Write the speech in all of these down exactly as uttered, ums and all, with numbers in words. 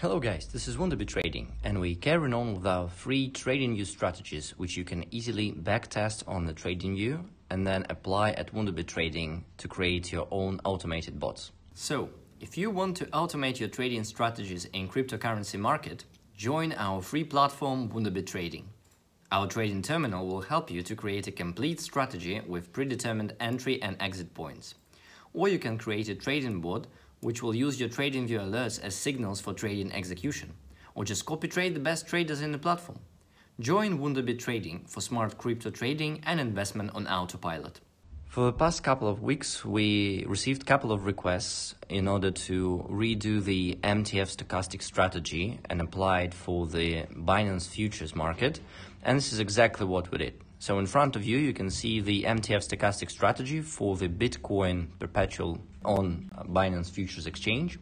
Hello guys, this is Wunderbit Trading and we carry on with our free TradingView strategies which you can easily backtest on the TradingView and then apply at Wunderbit Trading to create your own automated bots. So, if you want to automate your trading strategies in cryptocurrency market, join our free platform Wunderbit Trading. Our trading terminal will help you to create a complete strategy with predetermined entry and exit points. Or you can create a trading bot which will use your TradingView alerts as signals for trading execution, or just copy trade the best traders in the platform. Join Wunderbit Trading for smart crypto trading and investment on autopilot. For the past couple of weeks, we received a couple of requests in order to redo the M T F stochastic strategy and apply it for the Binance Futures market, and this is exactly what we did. So in front of you, you can see the M T F stochastic strategy for the Bitcoin perpetual on Binance Futures exchange.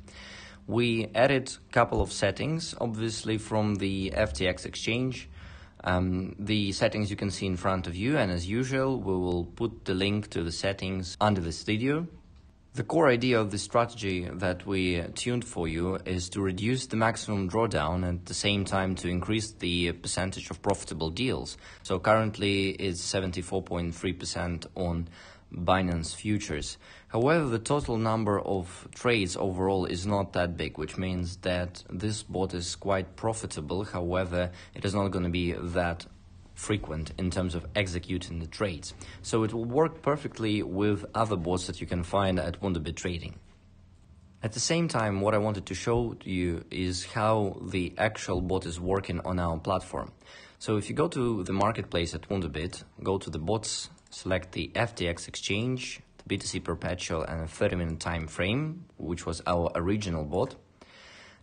We added a couple of settings, obviously from the F T X exchange. Um, the settings you can see in front of you, and as usual, we will put the link to the settings under this video. The core idea of the strategy that we tuned for you is to reduce the maximum drawdown and at the same time to increase the percentage of profitable deals. So currently it's seventy-four point three percent on Binance Futures. However, the total number of trades overall is not that big, which means that this bot is quite profitable. However, it is not going to be that frequent in terms of executing the trades. So it will work perfectly with other bots that you can find at Wunderbit Trading. At the same time, what I wanted to show you is how the actual bot is working on our platform. So if you go to the marketplace at Wunderbit, go to the bots, select the F T X exchange, the B T C perpetual and a thirty minute time frame, which was our original bot.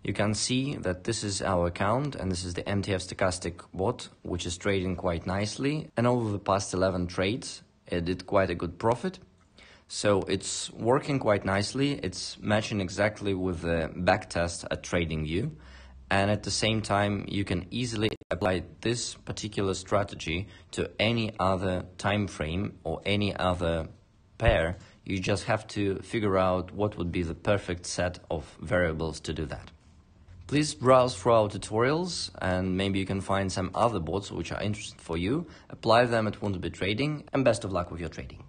You can see that this is our account and this is the M T F stochastic bot, which is trading quite nicely. And over the past eleven trades, it did quite a good profit. So it's working quite nicely. It's matching exactly with the backtest at TradingView. And at the same time, you can easily apply this particular strategy to any other time frame or any other pair. You just have to figure out what would be the perfect set of variables to do that. Please browse through our tutorials and maybe you can find some other bots which are interesting for you. Apply them at Wunderbit Trading and best of luck with your trading.